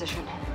position.